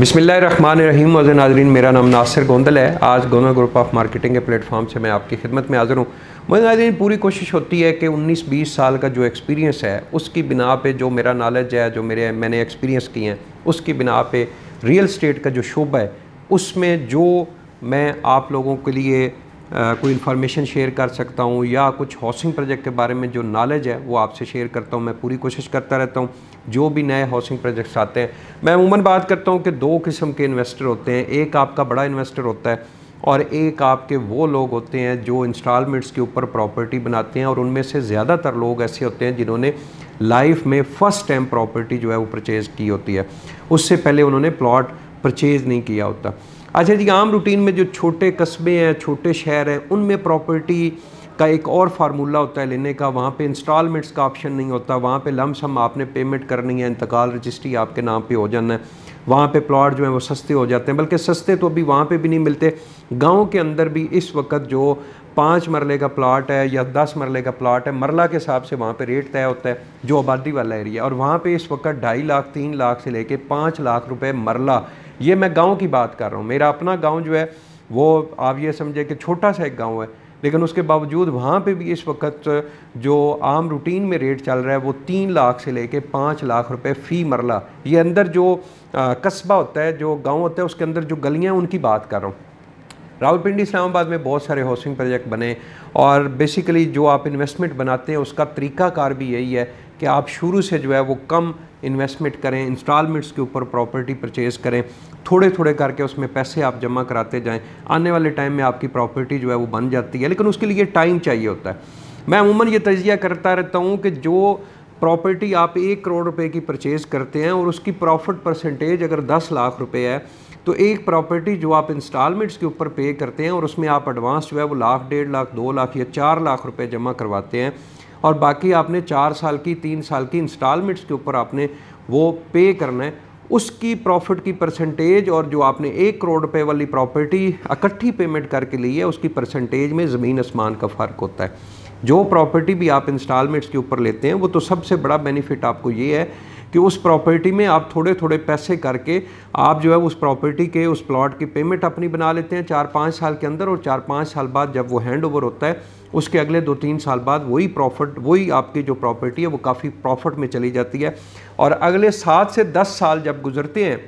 बिस्मिल्लाहिर्रहमानिर्रहीम। और नाज़रीन, मेरा नाम नासिर गोंदल है। आज गोंडल ग्रुप ऑफ मार्केटिंग के प्लेटफॉर्म से मैं आपकी खिदमत में हाज़िर हूँ। मुझे नाज़रीन पूरी कोशिश होती है कि 19-20 साल का जो एक्सपीरियंस है उसकी बिना पे, जो मेरा नॉलेज है, जो मैंने एक्सपीरियंस किए हैं उसकी बिना पे रियल इस्टेट का जो शोबा है उसमें जो मैं आप लोगों के लिए कोई इन्फॉर्मेशन शेयर कर सकता हूँ या कुछ हाउसिंग प्रोजेक्ट के बारे में जो नॉलेज है वो आपसे शेयर करता हूँ। मैं पूरी कोशिश करता रहता हूँ। जो भी नए हाउसिंग प्रोजेक्ट्स आते हैं, मैं अमूमन बात करता हूँ कि दो किस्म के इन्वेस्टर होते हैं। एक आपका बड़ा इन्वेस्टर होता है और एक आपके वो लोग होते हैं जो इंस्टॉलमेंट्स के ऊपर प्रॉपर्टी बनाते हैं, और उनमें से ज़्यादातर लोग ऐसे होते हैं जिन्होंने लाइफ में फ़र्स्ट टाइम प्रॉपर्टी जो है वो परचेज़ की होती है, उससे पहले उन्होंने प्लॉट परचेज़ नहीं किया होता। अच्छा जी, आम रूटीन में जो छोटे कस्बे हैं, छोटे शहर हैं, उनमें प्रॉपर्टी का एक और फार्मूला होता है लेने का। वहाँ पे इंस्टॉलमेंट्स का ऑप्शन नहीं होता, वहाँ पे लमसम आपने पेमेंट करनी है, इंतकाल रजिस्ट्री आपके नाम पे हो जाना है। वहाँ पे प्लॉट जो है वो सस्ते हो जाते हैं, बल्कि सस्ते तो अभी वहाँ पे भी नहीं मिलते। गांव के अंदर भी इस वक्त जो 5 मरले का प्लाट है या 10 मरले का प्लाट है, मरला के हिसाब से वहाँ पे रेट तय होता है जो आबादी वाला एरिया, और वहाँ पे इस वक्त 2.5 लाख 3 लाख से लेके 5 लाख रुपए मरला। ये मैं गांव की बात कर रहा हूँ। मेरा अपना गांव जो है वो आप ये समझे कि छोटा सा एक गांव है, लेकिन उसके बावजूद वहाँ पे भी इस वक्त जो आम रूटीन में रेट चल रहा है वो 3 लाख से लेके 5 लाख रुपए फ़ी मरला। ये अंदर जो कस्बा होता है, जो गांव होता है, उसके अंदर जो गलियाँ उनकी बात कर रहा हूँ। रावलपिंडी इस्लामाबाद में बहुत सारे हाउसिंग प्रोजेक्ट बने, और बेसिकली जो आप इन्वेस्टमेंट बनाते हैं उसका तरीकाकार भी यही है कि आप शुरू से जो है वो कम इन्वेस्टमेंट करें, इंस्टॉलमेंट्स के ऊपर प्रॉपर्टी परचेज़ करें, थोड़े थोड़े करके उसमें पैसे आप जमा कराते जाएं। आने वाले टाइम में आपकी प्रॉपर्टी जो है वो बन जाती है, लेकिन उसके लिए टाइम चाहिए होता है। मैं अमूमन ये तजिया करता रहता हूँ कि जो प्रॉपर्टी आप 1 करोड़ रुपए की परचेज़ करते हैं और उसकी प्रॉफिट परसेंटेज अगर 10 लाख रुपए है, तो एक प्रॉपर्टी जो आप इंस्टॉलमेंट्स के ऊपर पे करते हैं और उसमें आप एडवांस जो है वो 1 लाख 1.5 लाख 2 लाख या 4 लाख रुपए जमा करवाते हैं, और बाकी आपने 4 साल की 3 साल की इंस्टॉलमेंट्स के ऊपर आपने वो पे करना है। उसकी प्रॉफिट की परसेंटेज और जो आपने 1 करोड़ रुपए वाली प्रॉपर्टी इकट्ठी पेमेंट करके ली है उसकी परसेंटेज में ज़मीन आसमान का फ़र्क होता है। जो प्रॉपर्टी भी आप इंस्टॉलमेंट्स के ऊपर लेते हैं वो तो सबसे बड़ा बेनिफिट आपको ये है कि उस प्रॉपर्टी में आप थोड़े थोड़े पैसे करके आप जो है उस प्रॉपर्टी के, उस प्लॉट की पेमेंट अपनी बना लेते हैं 4-5 साल के अंदर, और 4-5 साल बाद जब वो हैंड ओवर होता है उसके अगले 2-3 साल बाद वही आपकी जो प्रॉपर्टी है वो काफ़ी प्रॉफिट में चली जाती है, और अगले 7 से 10 साल जब गुजरते हैं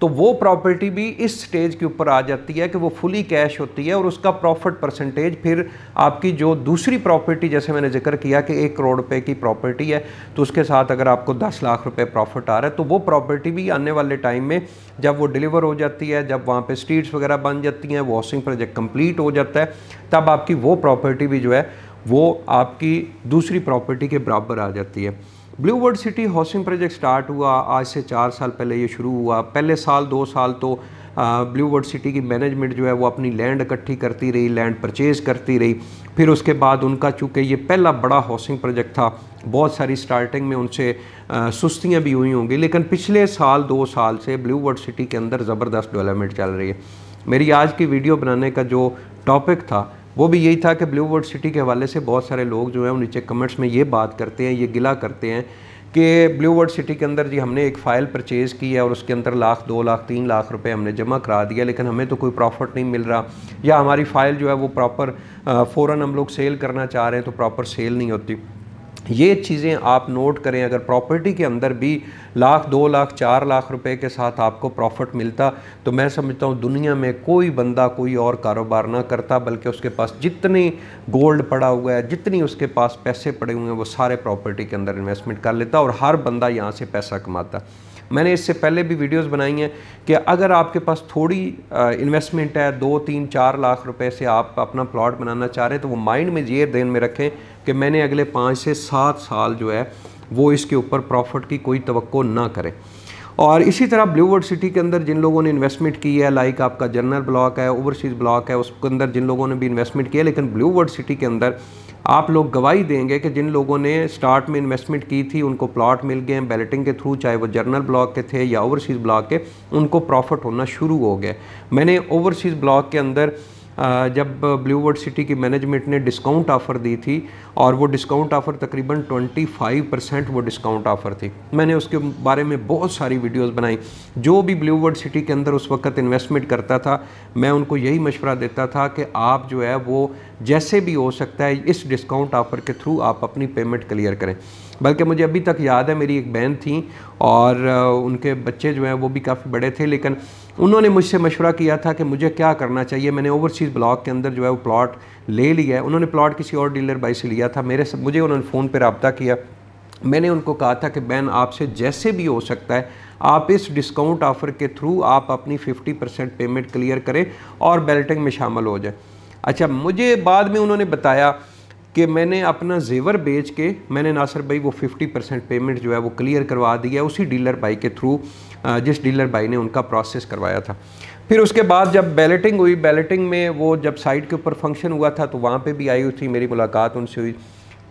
तो वो प्रॉपर्टी भी इस स्टेज के ऊपर आ जाती है कि वो फुली कैश होती है, और उसका प्रॉफिट परसेंटेज फिर आपकी जो दूसरी प्रॉपर्टी, जैसे मैंने जिक्र किया कि 1 करोड़ रुपए की प्रॉपर्टी है तो उसके साथ अगर आपको 10 लाख रुपए प्रॉफिट आ रहा है, तो वो प्रॉपर्टी भी आने वाले टाइम में जब वो डिलीवर हो जाती है, जब वहाँ पर स्ट्रीट्स वगैरह बन जाती हैं, वो हाउसिंग प्रोजेक्ट कंप्लीट हो जाता है, तब आपकी वो प्रॉपर्टी भी जो है वो आपकी दूसरी प्रॉपर्टी के बराबर आ जाती है। Blue world city housing project start हुआ आज से 4 साल पहले, ये शुरू हुआ। पहले 1-2 साल तो ब्लू वर्ल्ड सिटी की मैनेजमेंट जो है वो अपनी लैंड इकट्ठी करती रही, लैंड परचेज़ करती रही। फिर उसके बाद उनका, चूँकि ये पहला बड़ा हाउसिंग प्रोजेक्ट था, बहुत सारी स्टार्टिंग में उनसे सुस्तियाँ भी हुई होंगी, लेकिन पिछले 1-2 साल से ब्लू वर्ल्ड सिटी के अंदर ज़बरदस्त डेवलपमेंट चल रही है। मेरी आज की वीडियो बनाने का जो टॉपिक था वो भी यही था कि ब्लू वर्ल्ड सिटी के हवाले से बहुत सारे लोग जो है वो नीचे कमेंट्स में ये बात करते हैं, ये गिला करते हैं कि ब्लू वर्ल्ड सिटी के अंदर जी हमने एक फ़ाइल परचेज़ की है और उसके अंदर 1 लाख 2 लाख 3 लाख रुपए हमने जमा करा दिया, लेकिन हमें तो कोई प्रॉफिट नहीं मिल रहा, या हमारी फ़ाइल जो है वो प्रॉपर फ़ौरन हम लोग सेल करना चाह रहे हैं तो प्रॉपर सेल नहीं होती। ये चीज़ें आप नोट करें। अगर प्रॉपर्टी के अंदर भी 1 लाख 2 लाख 4 लाख रुपए के साथ आपको प्रॉफिट मिलता तो मैं समझता हूँ दुनिया में कोई बंदा कोई और कारोबार ना करता, बल्कि उसके पास जितनी गोल्ड पड़ा हुआ है, जितनी उसके पास पैसे पड़े हुए हैं, वो सारे प्रॉपर्टी के अंदर इन्वेस्टमेंट कर लेता और हर बंदा यहाँ से पैसा कमाता। मैंने इससे पहले भी वीडियोस बनाई हैं कि अगर आपके पास थोड़ी इन्वेस्टमेंट है, 2-3-4 लाख रुपए से आप अपना प्लॉट बनाना चाह रहे हैं, तो वो माइंड में ये ध्यान में रखें कि मैंने अगले 5 से 7 साल जो है वो इसके ऊपर प्रॉफिट की कोई तवक्को ना करें। और इसी तरह ब्लू वर्ल्ड सिटी के अंदर जिन लोगों ने इन्वेस्टमेंट की है, लाइक आपका जनरल ब्लॉक है, ओवरसीज़ ब्लॉक है, उसके अंदर जिन लोगों ने भी इन्वेस्टमेंट किया, लेकिन ब्लू वर्ल्ड सिटी के अंदर आप लोग गवाही देंगे कि जिन लोगों ने स्टार्ट में इन्वेस्टमेंट की थी उनको प्लॉट मिल गए हैं बैलेटिंग के थ्रू, चाहे वो जनरल ब्लॉक के थे या ओवरसीज़ ब्लॉक के, उनको प्रॉफिट होना शुरू हो गया। मैंने ओवरसीज़ ब्लॉक के अंदर जब ब्लू वर्ल्ड सिटी की मैनेजमेंट ने डिस्काउंट ऑफ़र दी थी और वो डिस्काउंट ऑफ़र तकरीबन 25% वो डिस्काउंट ऑफ़र थी। मैंने उसके बारे में बहुत सारी वीडियोस बनाई। जो भी ब्लू वर्ल्ड सिटी के अंदर उस वक्त इन्वेस्टमेंट करता था मैं उनको यही मशवरा देता था कि आप जो है वो जैसे भी हो सकता है इस डिस्काउंट ऑफ़र के थ्रू आप अपनी पेमेंट क्लियर करें। बल्कि मुझे अभी तक याद है मेरी एक बहन थी और उनके बच्चे जो हैं वो भी काफ़ी बड़े थे, लेकिन उन्होंने मुझसे मशवरा किया था कि मुझे क्या करना चाहिए। मैंने ओवरसीज़ ब्लॉक के अंदर जो है वो प्लॉट ले लिया है। उन्होंने प्लॉट किसी और डीलर भाई से लिया था। मुझे उन्होंने फ़ोन पर रब्ता किया। मैंने उनको कहा था कि बहन आपसे जैसे भी हो सकता है आप इस डिस्काउंट ऑफ़र के थ्रू आप अपनी 50% पेमेंट क्लियर करें और बैलेटिंग में शामिल हो जाए। अच्छा, मुझे बाद में उन्होंने बताया कि मैंने अपना जेवर बेच के मैंने नासिर भाई वो 50% पेमेंट जो है वो क्लियर करवा दी है उसी डीलर भाई के थ्रू जिस डीलर भाई ने उनका प्रोसेस करवाया था। फिर उसके बाद जब बैलेटिंग हुई, बैलेटिंग में वो जब साइट के ऊपर फंक्शन हुआ था तो वहाँ पे भी आई हुई थी, मेरी मुलाकात उनसे हुई।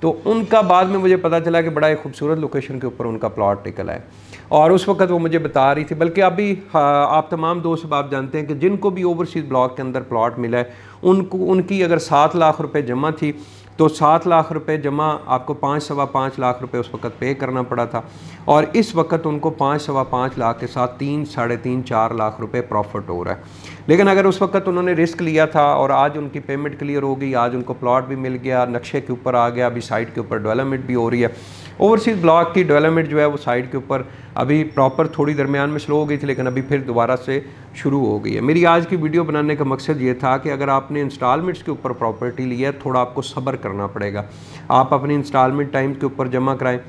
तो उनका बाद में मुझे पता चला कि बड़ा एक खूबसूरत लोकेशन के ऊपर उनका प्लॉट निकला है और उस वक्त वो मुझे बता रही थी। बल्कि अभी आप तमाम दोस्त आप जानते हैं कि जिनको भी ओवरसीज़ ब्लॉक के अंदर प्लॉट मिला है उनको उनकी अगर 7 लाख रुपए जमा थी तो 7 लाख रुपए जमा आपको 5.25 लाख रुपए उस वक्त पे करना पड़ा था और इस वक्त उनको 5.25 लाख के साथ 3, 3.5, 4 लाख रुपए प्रॉफिट हो रहा है। लेकिन अगर उस वक्त उन्होंने रिस्क लिया था और आज उनकी पेमेंट क्लियर हो गई, आज उनको प्लॉट भी मिल गया, नक्शे के ऊपर आ गया, अभी साइट के ऊपर डेवलपमेंट भी हो रही है। ओवरसीज़ ब्लॉक की डेवलपमेंट जो है वो साइट के ऊपर अभी प्रॉपर थोड़ी दरमियान में स्लो हो गई थी लेकिन अभी फिर दोबारा से शुरू हो गई है। मेरी आज की वीडियो बनाने का मकसद ये था कि अगर आपने इंस्टॉलमेंट्स के ऊपर प्रॉपर्टी ली है थोड़ा आपको सब्र करना पड़ेगा। आप अपनी इंस्टॉलमेंट टाइम के ऊपर जमा कराएं,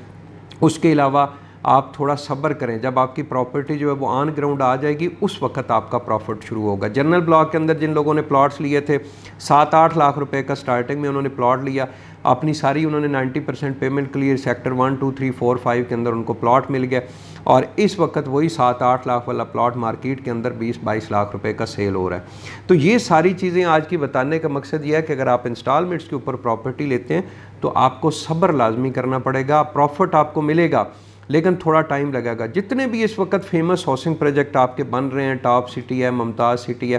उसके अलावा आप थोड़ा सब्र करें। जब आपकी प्रॉपर्टी जो है वो ऑन ग्राउंड आ जाएगी उस वक्त आपका प्रॉफिट शुरू होगा। जनरल ब्लॉक के अंदर जिन लोगों ने प्लॉट्स लिए थे 7-8 लाख रुपए का स्टार्टिंग में उन्होंने प्लॉट लिया, अपनी सारी उन्होंने 90% पेमेंट क्लियर सेक्टर 1, 2, 3, 4, 5 के अंदर उनको प्लॉट मिल गया और इस वक्त वही 7-8 लाख वाला प्लॉट मार्केट के अंदर 20-22 लाख रुपए का सेल हो रहा है। तो ये सारी चीज़ें आज की बताने का मकसद यह है कि अगर आप इंस्टॉलमेंट्स के ऊपर प्रॉपर्टी लेते हैं तो आपको सब्र लाजमी करना पड़ेगा। प्रॉफिट आपको मिलेगा लेकिन थोड़ा टाइम लगेगा। जितने भी इस वक्त फेमस हाउसिंग प्रोजेक्ट आपके बन रहे हैं, टॉप सिटी है, मुमताज़ सिटी है,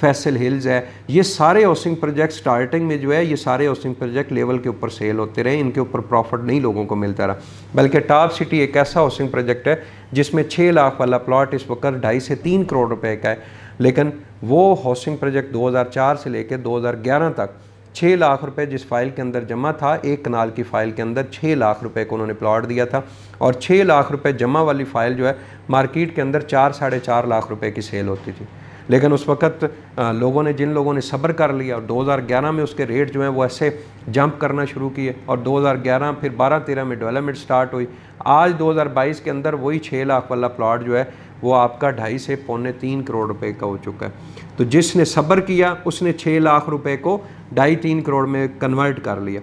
फैसल हिल्स है, ये सारे हाउसिंग प्रोजेक्ट स्टार्टिंग में जो है ये सारे हाउसिंग प्रोजेक्ट लेवल के ऊपर सेल होते रहे, इनके ऊपर प्रॉफिट नहीं लोगों को मिलता रहा। बल्कि टॉप सिटी एक ऐसा हाउसिंग प्रोजेक्ट है जिसमें 6 लाख वाला प्लॉट इस वक्त 2.5 से 3 करोड़ रुपए का है, लेकिन वो हाउसिंग प्रोजेक्ट 2004 से लेकर 2011 तक 6 लाख रुपए जिस फाइल के अंदर जमा था, एक कनाल की फ़ाइल के अंदर 6 लाख रुपए को उन्होंने प्लॉट दिया था और 6 लाख रुपए जमा वाली फ़ाइल जो है मार्केट के अंदर 4-4.5 लाख रुपए की सेल होती थी। लेकिन उस वक्त लोगों ने जिन लोगों ने सब्र कर लिया और 2011 में उसके रेट जो हैं वो ऐसे जंप करना शुरू किए और 2011 फिर 12-13 में डेवलपमेंट स्टार्ट हुई। आज 2022 के अंदर वही 6 लाख वाला प्लॉट जो है वो आपका 2.5 से 3.5 करोड़ रुपए का हो चुका है। तो जिसने सब्र किया उसने 6 लाख रुपए को 2.5-3 करोड़ में कन्वर्ट कर लिया।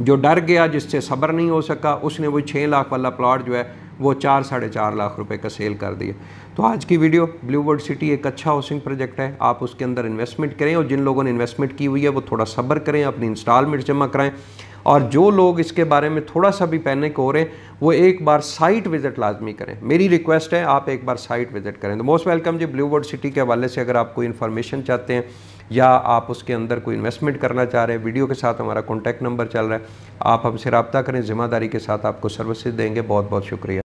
जो डर गया, जिससे सब्र नहीं हो सका, उसने वो 6 लाख वाला प्लॉट जो है वो 4-4.5 लाख रुपए का सेल कर दिया। तो आज की वीडियो, ब्लू वर्ल्ड सिटी एक अच्छा हाउसिंग प्रोजेक्ट है, आप उसके अंदर इन्वेस्टमेंट करें और जिन लोगों ने इन्वेस्टमेंट की हुई है वो थोड़ा सब्र करें, अपनी इंस्टॉलमेंट जमा कराएं और जो लोग इसके बारे में थोड़ा सा भी पैनिक हो रहे हैं वो एक बार साइट विज़िट लाजमी करें। मेरी रिक्वेस्ट है आप एक बार साइट विज़िट करें। तो मोस्ट वेलकम जी। ब्लू वर्ल्ड सिटी के हवाले से अगर आप कोई इन्फॉर्मेशन चाहते हैं या आप उसके अंदर कोई इन्वेस्टमेंट करना चाह रहे हैं, वीडियो के साथ हमारा कॉन्टैक्ट नंबर चल रहा है, आप हमसे रब्ता करें, ज़िम्मेदारी के साथ आपको सर्विसेज देंगे। बहुत बहुत शुक्रिया।